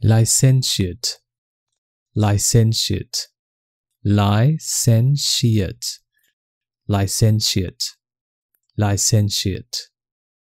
Licentiate, licentiate, licentiate, licentiate, licentiate.